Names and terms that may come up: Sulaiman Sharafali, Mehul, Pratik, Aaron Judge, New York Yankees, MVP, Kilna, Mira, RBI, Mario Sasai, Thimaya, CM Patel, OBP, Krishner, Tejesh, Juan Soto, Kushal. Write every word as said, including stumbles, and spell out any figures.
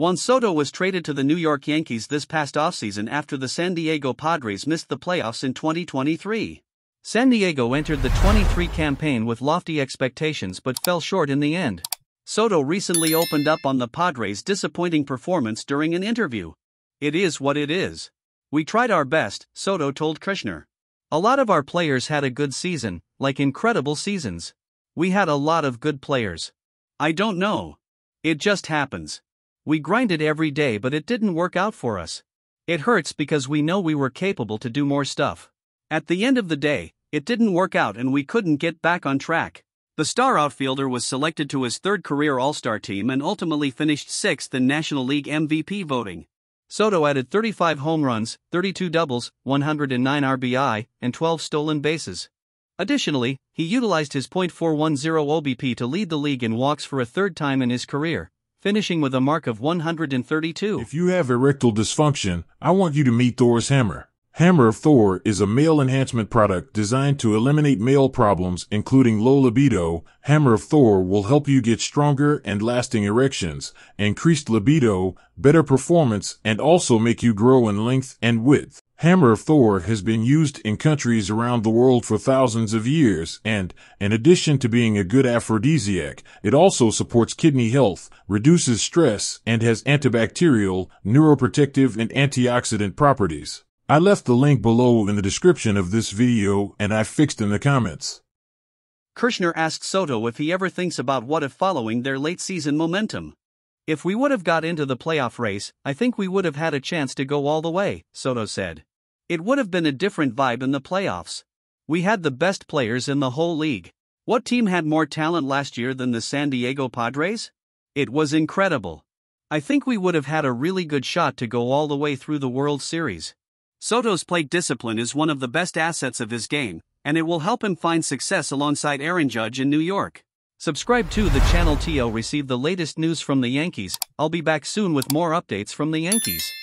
Juan Soto was traded to the New York Yankees this past offseason after the San Diego Padres missed the playoffs in twenty twenty-three. San Diego entered the twenty-three campaign with lofty expectations but fell short in the end. Soto recently opened up on the Padres' disappointing performance during an interview. "It is what it is. We tried our best," Soto told Krishner. "A lot of our players had a good season, like incredible seasons. We had a lot of good players. I don't know. It just happens. We grinded every day but it didn't work out for us. It hurts because we know we were capable to do more stuff. At the end of the day, it didn't work out and we couldn't get back on track." The star outfielder was selected to his third career All-Star team and ultimately finished sixth in National League M V P voting. Soto added thirty-five home runs, thirty-two doubles, one hundred nine R B I, and twelve stolen bases. Additionally, he utilized his point four one zero O B P to lead the league in walks for a third time in his career, finishing with a mark of one hundred thirty-two. If you have erectile dysfunction, I want you to meet Thor's Hammer. Hammer of Thor is a male enhancement product designed to eliminate male problems, including low libido. Hammer of Thor will help you get stronger and lasting erections, increased libido, better performance, and also make you grow in length and width. Hammer of Thor has been used in countries around the world for thousands of years, and, in addition to being a good aphrodisiac, it also supports kidney health, reduces stress, and has antibacterial, neuroprotective, and antioxidant properties. I left the link below in the description of this video and I fixed in the comments. Krishner asked Soto if he ever thinks about what if following their late-season momentum. "If we would have got into the playoff race, I think we would have had a chance to go all the way," Soto said. "It would have been a different vibe in the playoffs. We had the best players in the whole league. What team had more talent last year than the San Diego Padres? It was incredible. I think we would have had a really good shot to go all the way through the World Series." Soto's plate discipline is one of the best assets of his game, and it will help him find success alongside Aaron Judge in New York. Subscribe to the channel to receive the latest news from the Yankees. I'll be back soon with more updates from the Yankees.